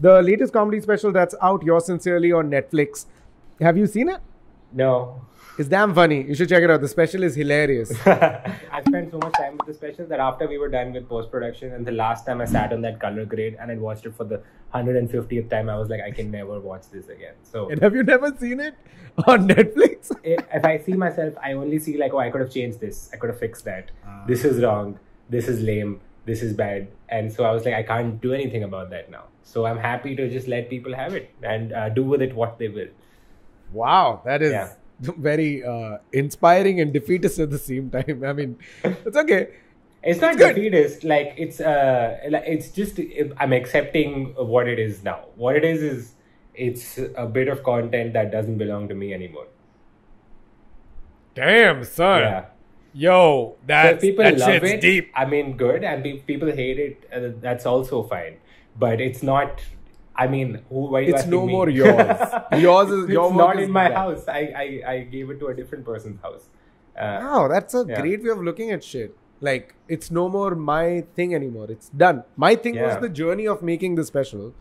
the latest comedy special that's out, Yours Sincerely, on Netflix. Have you seen it? No. It's damn funny. You should check it out. The special is hilarious. I spent so much time with the special that after we were done with post-production and the last time I sat on that color grade and I watched it for the 150th time, I was like, I can never watch this again. So. And have you never seen it on Netflix? If I see myself, I only see like, oh, I could have changed this. I could have fixed that. This is wrong. This is lame. This is bad. And so I was like, I can't do anything about that now. So I'm happy to just let people have it and do with it what they will. Wow. That is... Yeah. Very inspiring and defeatist at the same time. I mean, it's okay. It's not defeatist. Like it's just I'm accepting what it is now. What it is it's a bit of content that doesn't belong to me anymore. Damn, son. Yeah. Yo, that's, so people that love shit's it. Deep. I mean, good, and people hate it. That's also fine. But it's not. I mean, why are you asking me? It's no more yours. Yours is your work. It's not in my house. I gave it to a different person's house. Wow, that's a great way of looking at shit. Like, it's no more my thing anymore. It's done. My thing was the journey of making the special.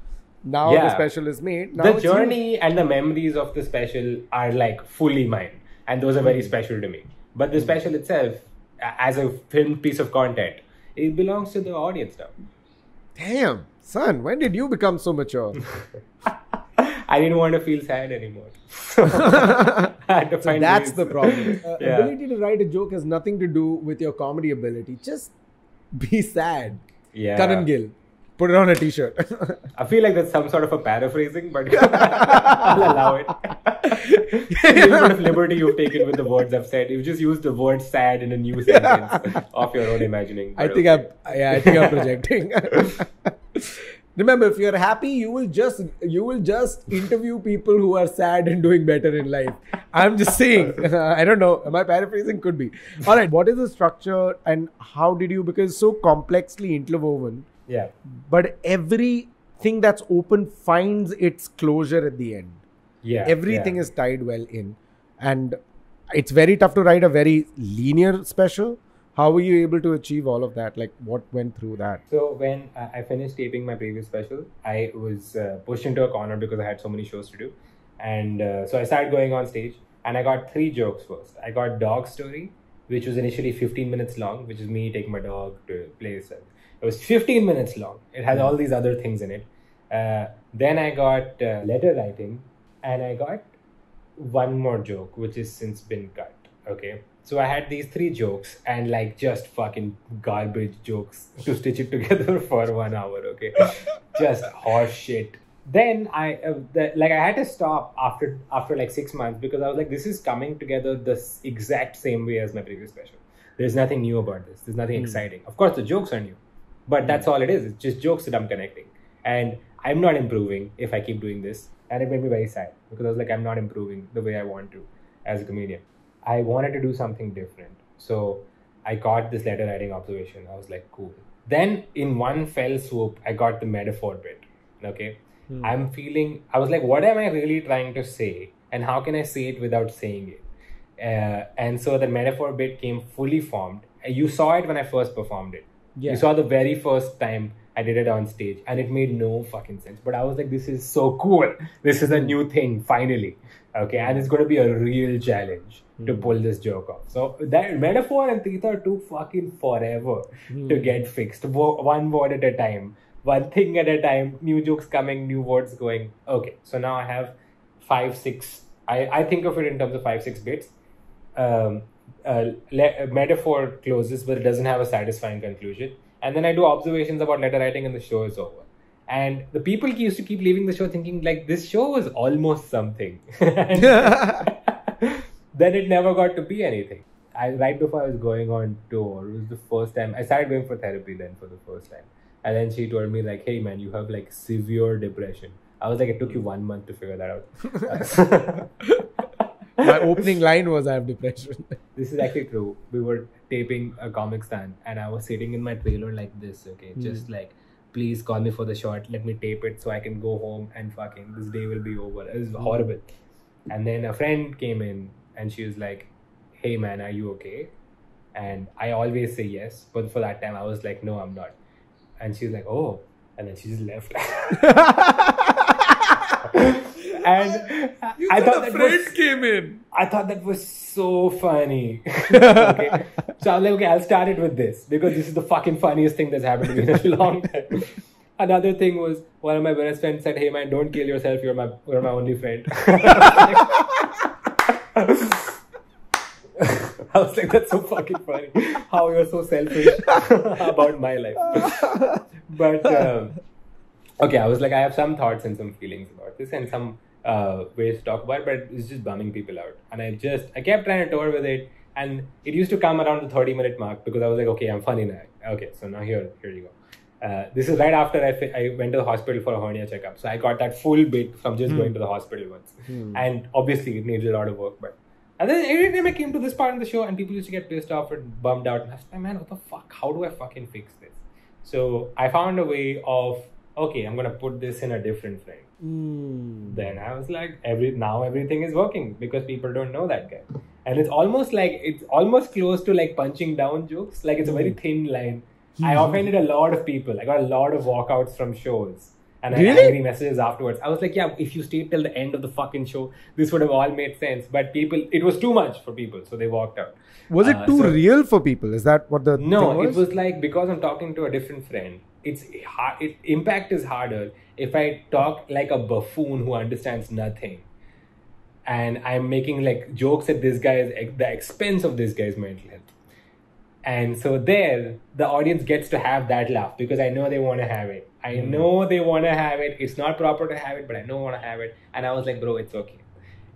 Now the special is made. Now the journey and the memories of the special are like fully mine. And those are very special to me. But the special itself, as a film piece of content, it belongs to the audience now. Damn. Son, when did you become so mature? I didn't want to feel sad anymore. So that's the problem. Ability to write a joke has nothing to do with your comedy ability. Just be sad. Yeah. Karan Gill. Put it on a t-shirt. I feel like that's some sort of a paraphrasing, but I'll allow it. The amount of liberty you've taken with the words I've said. You've just used the word sad in a new sentence of your own imagining. I think I'm projecting. Remember, if you're happy, you will just interview people who are sad and doing better in life. I'm just saying. I don't know. Am I paraphrasing? Could be. All right. What is the structure and how did you? Because it's so complexly interwoven. Yeah. But everything that's open finds its closure at the end. Yeah. Everything is tied well in, and it's very tough to write a very linear special. How were you able to achieve all of that? Like, what went through that? So when I finished taping my previous special, I was pushed into a corner because I had so many shows to do. And so I started going on stage and I got three jokes first. I got dog story, which was initially 15 minutes long, which is me taking my dog to a place. It was 15 minutes long. It had all these other things in it. Then I got letter writing and I got one more joke, which has since been cut. Okay. So I had these three jokes and like just fucking garbage jokes to stitch it together for 1 hour. Okay. Just horse shit. Then I had to stop after like 6 months because I was like, this is coming together the exact same way as my previous special. There's nothing new about this. There's nothing exciting. Of course, the jokes are new, but that's all it is. It's just jokes that I'm connecting and I'm not improving if I keep doing this. And it made me very sad because I was like, I'm not improving the way I want to as a comedian. I wanted to do something different. So I got this letter writing observation. I was like, cool. Then in one fell swoop, I got the metaphor bit. Okay. I was like, what am I really trying to say? And how can I say it without saying it? And so the metaphor bit came fully formed. You saw it when I first performed it. Yeah. You saw the very first time I did it on stage and it made no fucking sense. But I was like, this is so cool. This is a new thing, finally. Okay. And it's going to be a real challenge to pull this joke off. So that metaphor and Tita took fucking forever to get fixed. One word at a time, one thing at a time, new jokes coming, new words going. Okay. So now I have 5, 6, I think of it in terms of 5, 6 bits. Metaphor closes, but it doesn't have a satisfying conclusion. And then I do observations about letter writing and the show is over. And the people used to keep leaving the show thinking like this show was almost something. Then it never got to be anything. Right before I was going on tour, it was the first time. I started going for therapy then for the first time. And then she told me like, hey man, you have like severe depression. I was like, it took you 1 month to figure that out. My opening line was, I have depression. This is actually true. We were taping a comic stand and I was sitting in my trailer like this. Okay, just like, please call me for the shot. Let me tape it so I can go home and fucking this day will be over. It was horrible. And then a friend came in and she was like, hey man, are you okay? And I always say yes. But for that time, I was like, no, I'm not. And she was like, oh, and then she just left. And I thought a friend came in. I thought that was so funny. Okay. So I was like, okay, I'll start it with this because this is the fucking funniest thing that's happened to me in a long time. Another thing was one of my best friends said, "Hey man, don't kill yourself. You're my only friend." I was like, that's so fucking funny. How you're so selfish about my life. But okay, I was like, I have some thoughts and some feelings about this and some ways to talk about it, but it's just bumming people out. And I kept trying to tour with it, and it used to come around the 30-minute mark because I was like, okay, I'm funny now. Okay, so now here you go. This is right after I went to the hospital for a hernia checkup. So I got that full bit from just going to the hospital once. And obviously it needed a lot of work, but. And then every time I came to this part of the show and people used to get pissed off and bummed out. And I was like, man, what the fuck? How do I fucking fix this? So I found a way of, okay, I'm going to put this in a different frame. Then I was like, now everything is working because people don't know that guy. And it's almost close to like punching down jokes. Like it's a very thin line. I offended a lot of people. I got a lot of walkouts from shows. And I had angry messages afterwards. I was like, yeah, if you stayed till the end of the fucking show, this would have all made sense. But it was too much for people. So they walked out. Was it too real for people? Is that what the thing was? It was like, because I'm talking to a different friend, it's hard. Impact is harder if I talk like a buffoon who understands nothing. And I'm making like jokes at this guy's, at the expense of this guy's mental health. And so there, the audience gets to have that laugh because I know they want to have it. I know they want to have it. It's not proper to have it, but I know I want to have it. And I was like, bro, it's okay.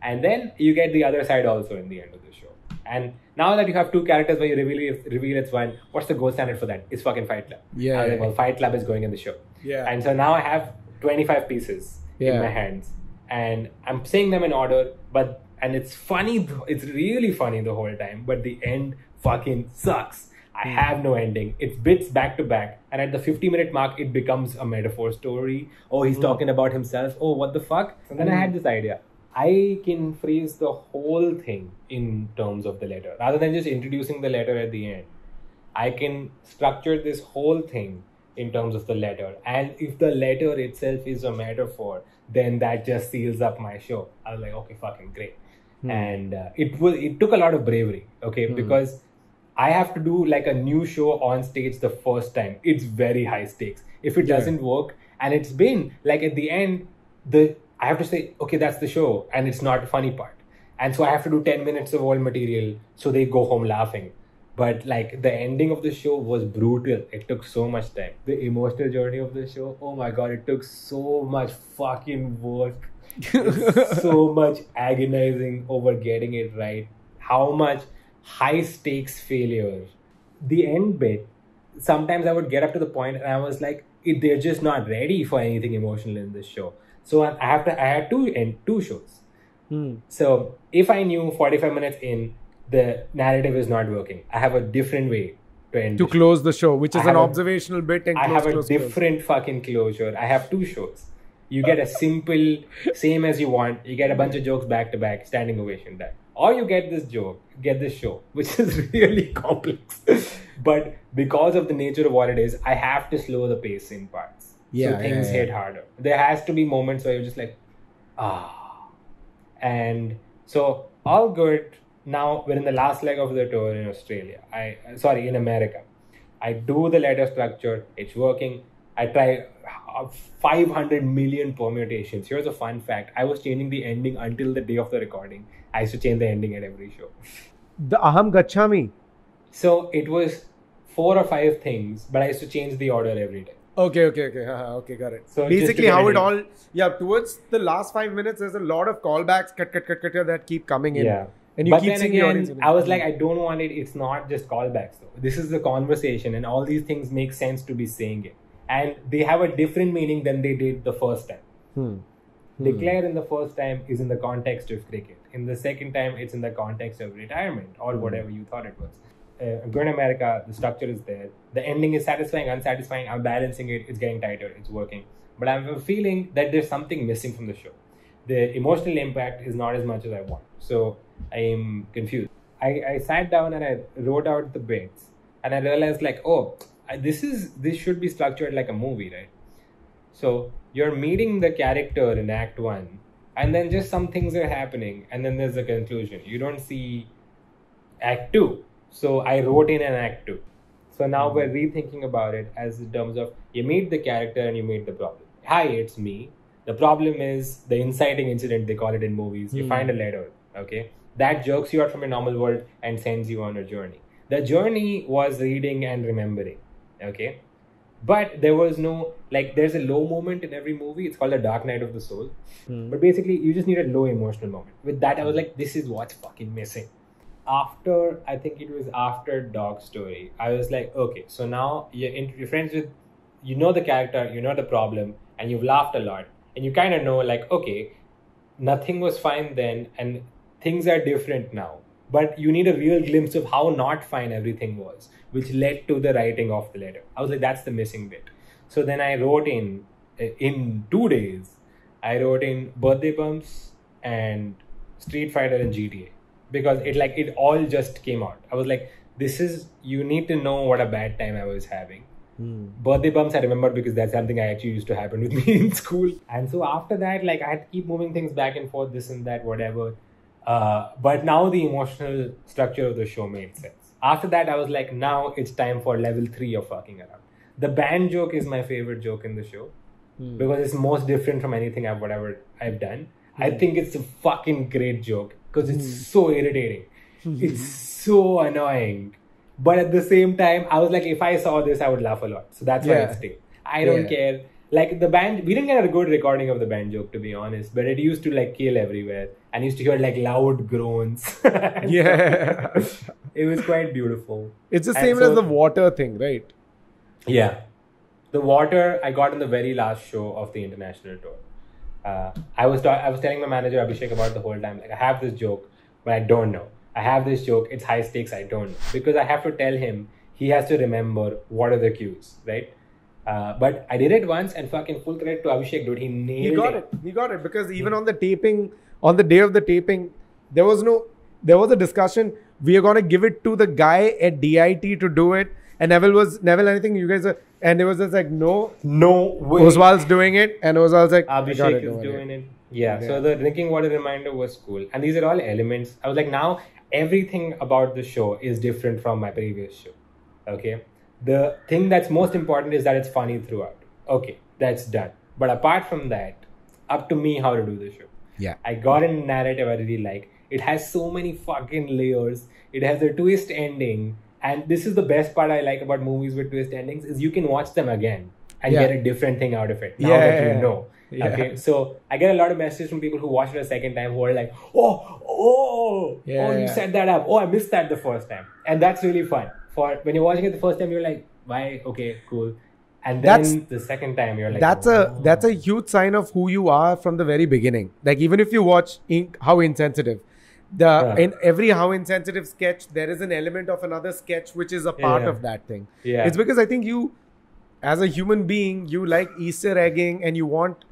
And then you get the other side also in the end of the show. And now that you have two characters where you reveal it's one, what's the gold standard for that? It's fucking Fight Club. Yeah. I was like, well, Fight Club is going in the show. Yeah. And so now I have 25 pieces in my hands. And I'm saying them in order. And it's funny. It's really funny the whole time. But the end fucking sucks. I have no ending. It's bits back to back. And at the 50-minute mark, it becomes a metaphor story. Oh, he's talking about himself. Oh, what the fuck? And then I had this idea. I can phrase the whole thing in terms of the letter. Rather than just introducing the letter at the end, I can structure this whole thing in terms of the letter. And if the letter itself is a metaphor, then that just seals up my show. I was like, okay, fucking great. And it took a lot of bravery, okay? Because I have to do like a new show on stage the first time. It's very high stakes. If it doesn't work, and it's been like at the end, I have to say, okay, that's the show, and it's not a funny part. And so I have to do 10 minutes of old material so they go home laughing. But like the ending of the show was brutal. It took so much time. The emotional journey of the show, oh my God, it took so much fucking work. So much agonizing over getting it right. How much high stakes failure. The end bit, sometimes I would get up to the point and I was like, they're just not ready for anything emotional in this show. So I had to end two shows. So if I knew 45 minutes in, the narrative is not working, I have a different way to end to close the show, which is an observational bit. And I have a different fucking closure. I have two shows. You get a simple, same as you want. You get a bunch of jokes back to back, standing ovation, that. Or you get this show, which is really complex. But because of the nature of what it is, I have to slow the pace in parts. Yeah, so things hit harder. There has to be moments where you're just like, ah. And so all good. Now we're in the last leg of the tour in Australia. Sorry, in America. I do the letter structure. It's working. I try 500 million permutations. Here's a fun fact. I was changing the ending until the day of the recording. I used to change the ending at every show. The Aham Gachami. So it was 4 or 5 things, but I used to change the order every day. Okay. Okay, got it. So basically how it all, towards the last 5 minutes, there's a lot of callbacks that keep coming in. Yeah. And you but keep then again, the I was like, I don't want it. It's not just callbacks though. This is the conversation and all these things make sense to be saying it. And they have a different meaning than they did the first time. Declare in the first time is in the context of cricket. In the second time, it's in the context of retirement or whatever you thought it was. I'm going to America, the structure is there. The ending is satisfying, unsatisfying. I'm balancing it. It's getting tighter. It's working. But I'm feeling that there's something missing from the show. The emotional impact is not as much as I want. So I'm confused. I sat down and I wrote out the bits. And I realized like, this should be structured like a movie, right? So you're meeting the character in Act 1, and then just some things are happening, and then there's a conclusion. You don't see Act 2. So I wrote in an Act 2. So now we're rethinking about it as in terms of you meet the character and you meet the problem. Hi, it's me. The problem is the inciting incident, they call it in movies. You find a letter, okay? That jerks you out from your normal world and sends you on a journey. The journey was reading and remembering, okay? But there was no, like, there's a low moment in every movie. It's called the Dark Knight of the Soul. But basically, you just need a low emotional moment. With that, I was like, this is what's fucking missing. After, I think it was after Dog Story, I was like, okay, so now you're friends with, you know the character, you know the problem, and you've laughed a lot. And you kind of know, like, okay, nothing was fine then, and things are different now. But you need a real glimpse of how not fine everything was, which led to the writing of the letter. I was like, that's the missing bit. So then I wrote in 2 days, I wrote in Birthday Bumps and Street Fighter and GTA. Because it all just came out. I was like, this is, you need to know what a bad time I was having. Birthday Bumps I remembered because that's something I actually used to happen with me in school. And so after that, like, I had to keep moving things back and forth, this and that, whatever. But now the emotional structure of the show made sense. After that, I was like, now it's time for level 3 of fucking around. The band joke is my favorite joke in the show. Because it's most different from anything I've done. I think it's a fucking great joke. Because it's so irritating. It's so annoying. But at the same time, I was like, if I saw this, I would laugh a lot. So that's why it stayed. I don't care. Like the band, we didn't get a good recording of the band joke, to be honest, but it used to like kill everywhere. And used to hear like loud groans. It was quite beautiful. It's the same as the water thing, right? Yeah. The water I got in the very last show of the international tour. I was telling my manager Abhishek about the whole time, like, I have this joke, but I don't know. I have this joke, it's high stakes, I don't know. Because I have to tell him, he has to remember what are the cues, right? But I did it once and fucking full credit to Abhishek, dude. He nailed it. He got it. Because even on the taping, on the day of the taping, there was a discussion. We are going to give it to the guy at DIT to do it. And Neville, anything you guys are, and it was just like, no way. Oswald's doing it. And Oswald's like, Abhishek is doing it. Yeah. So the drinking water reminder was cool. And these are all elements. I was like, now everything about the show is different from my previous show. Okay. The thing that's most important is that it's funny throughout. Okay, that's done. But apart from that, up to me how to do the show. Yeah. I got a narrative I really like. It has so many fucking layers. It has a twist ending. And this is the best part I like about movies with twist endings is you can watch them again and get a different thing out of it. Now that you know. Yeah. Okay. So I get a lot of messages from people who watched it a second time who are like, you set that up. Oh, I missed that the first time. And that's really fun. When you're watching it the first time, you're like, why? Okay, cool. And then the second time, you're like, that's a huge sign of who you are from the very beginning. Like, even if you watch How Insensitive, in every How Insensitive sketch, there is an element of another sketch which is a part of that thing. Yeah. It's because I think you, as a human being, you like Easter egging and you want,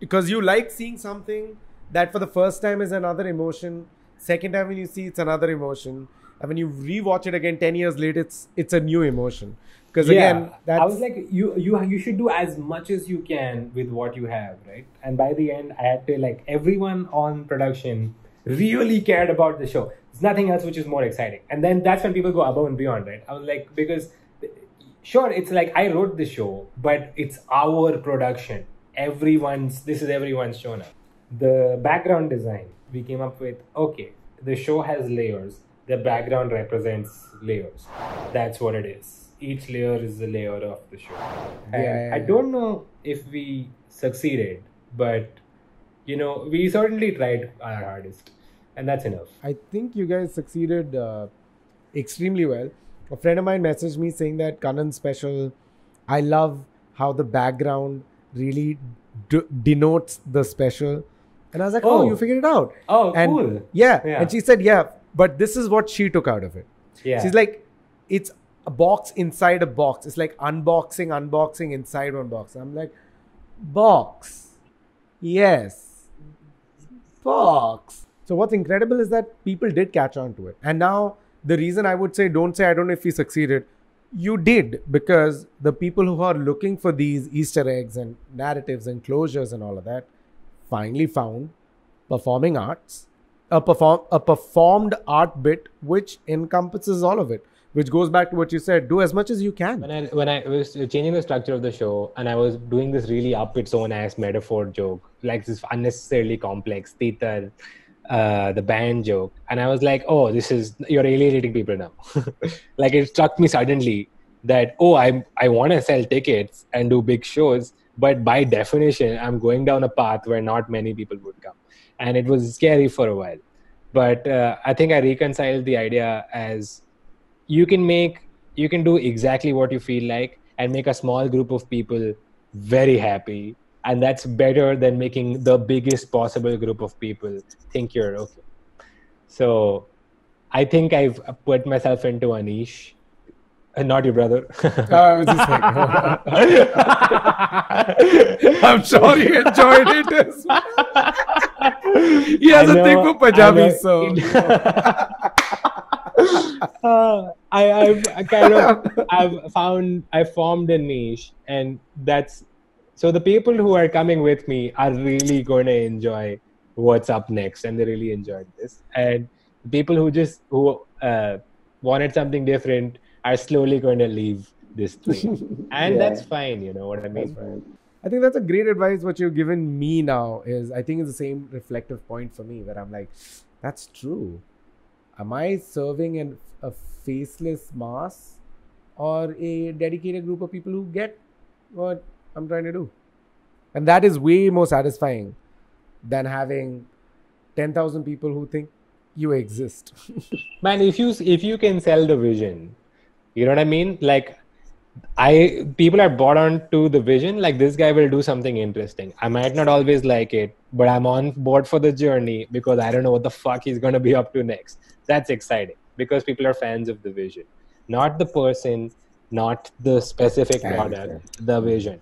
because you like seeing something that for the first time is another emotion. Second time when you see, it's another emotion. And when you rewatch it again 10 years later, it's a new emotion. Because again, I was like, you should do as much as you can with what you have, right? And by the end, I had to, like, everyone on production really cared about the show. There's nothing else which is more exciting. And then that's when people go above and beyond, right? I was like, because sure, it's like I wrote the show, but it's our production. This is everyone's show now. The background design we came up with, okay, the show has layers. The background represents layers. That's what it is. Each layer is the layer of the show. And I don't know if we succeeded, but, you know, we certainly tried our hardest. And that's enough. I think you guys succeeded extremely well. A friend of mine messaged me saying that Kanan's special, I love how the background really denotes the special. And I was like, oh, you figured it out. Oh, and cool. Yeah. And she said, but this is what she took out of it. Yeah. She's like, it's a box inside a box. It's like unboxing inside one box. I'm like, box. Yes. Box. So what's incredible is that people did catch on to it. And now the reason I would say, I don't know if we succeeded, You did, because the people who are looking for these Easter eggs and narratives and closures and all of that finally found performing arts, a performed art bit which encompasses all of it, which goes back to what you said, do as much as you can. When I was changing the structure of the show and I was doing this really up its own ass metaphor joke, like this unnecessarily complex theater, the band joke, and I was like, oh, this is, you're alienating people now. Like, it struck me suddenly that, oh, I want to sell tickets and do big shows, but by definition I'm going down a path where not many people would come, and it was scary for a while. But I think I reconciled the idea as you can do exactly what you feel like and make a small group of people very happy. And that's better than making the biggest possible group of people think you're okay. So I think I've put myself into a niche. Not your brother. I was just like, I'm sure he enjoyed it as well. He has a thing for Punjabis, so... I've formed a niche, and that's... So the people who are coming with me are really going to enjoy what's up next, and they really enjoyed this. And people who wanted something different are slowly going to leave this thing. And that's fine, you know what I mean? I think that's a great advice. What you've given me now is, I think it's the same reflective point for me where I'm like, that's true. Am I serving a faceless mass or a dedicated group of people who get what I'm trying to do? And that is way more satisfying than having 10,000 people who think you exist. Man, if you can sell the vision, you know what I mean? Like, people are bought on to the vision. Like, this guy will do something interesting. I might not always like it, but I'm on board for the journey because I don't know what the fuck he's going to be up to next. That's exciting because people are fans of the vision, not the person, not the specific product, the vision.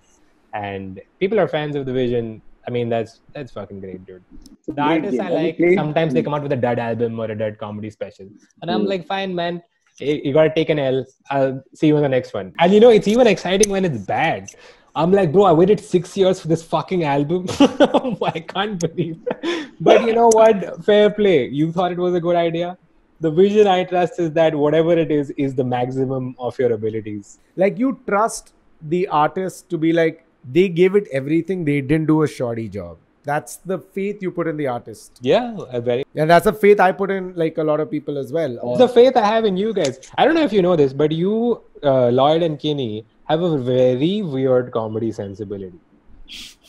And people are fans of the vision. I mean, that's fucking great, dude. The artists I like, sometimes they come out with a dud album or a dud comedy special. And I'm like, fine, man, you gotta take an L. I'll see you on the next one. And you know, it's even exciting when it's bad. I'm like, bro, I waited 6 years for this fucking album. I can't believe it. But you know what? Fair play. You thought it was a good idea. The vision I trust is that whatever it is the maximum of your abilities. Like, you trust the artist to be like, they gave it everything. They didn't do a shoddy job. That's the faith you put in the artist. Yeah, very. And that's the faith I put in, like, a lot of people as well. It's the faith I have in you guys. I don't know if you know this, but you, Lloyd and Kinney, have a very weird comedy sensibility.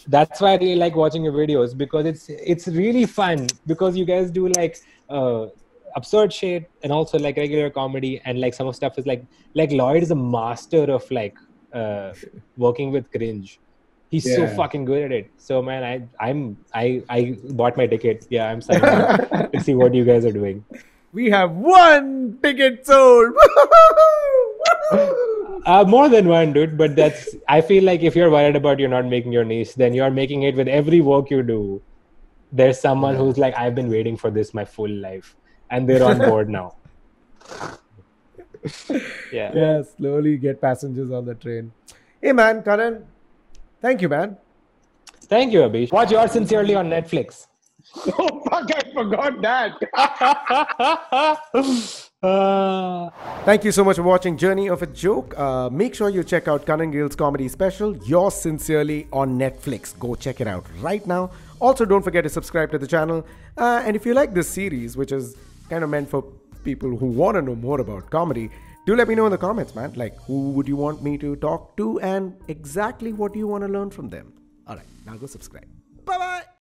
That's why I really like watching your videos, because it's really fun, because you guys do, like, absurd shit and also, like, regular comedy, and, like, some of stuff is like Lloyd is a master of, like, working with cringe. He's so fucking good at it. So, man, I bought my ticket. Yeah, I'm signing up to see what you guys are doing. We have one ticket sold. More than one, dude. But that's, I feel like if you're worried about you're not making your niche, then you're making it with every work you do. There's someone who's like, I've been waiting for this my full life, and they're on board now. Yeah, slowly get passengers on the train. Hey, man, Karan, thank you, man. Thank you, Abish. Watch Yours Sincerely on Netflix. Oh, fuck, I forgot that. Thank you so much for watching Journey of a Joke. Make sure you check out Karan Gill's comedy special, Yours Sincerely, on Netflix. Go check it out right now. Also, don't forget to subscribe to the channel. And if you like this series, which is kind of meant for people who want to know more about comedy, do let me know in the comments, man. Like, who would you want me to talk to, and exactly what do you want to learn from them? Alright, now go subscribe. Bye-bye!